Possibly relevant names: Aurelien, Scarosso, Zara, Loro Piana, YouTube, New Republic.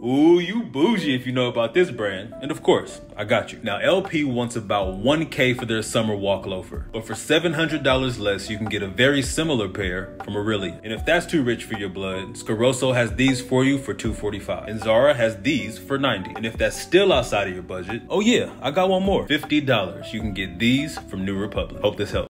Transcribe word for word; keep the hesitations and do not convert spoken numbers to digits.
Ooh, you bougie if you know about this brand. And of course, I got you. Now, L P wants about one K for their summer walk loafer, but for seven hundred dollars less, you can get a very similar pair from Aurelien. And if that's too rich for your blood, Scarosso has these for you for two forty-five, and Zara has these for ninety. And if that's still outside of your budget, oh yeah, I got one more, fifty dollars. You can get these from New Republic. Hope this helps.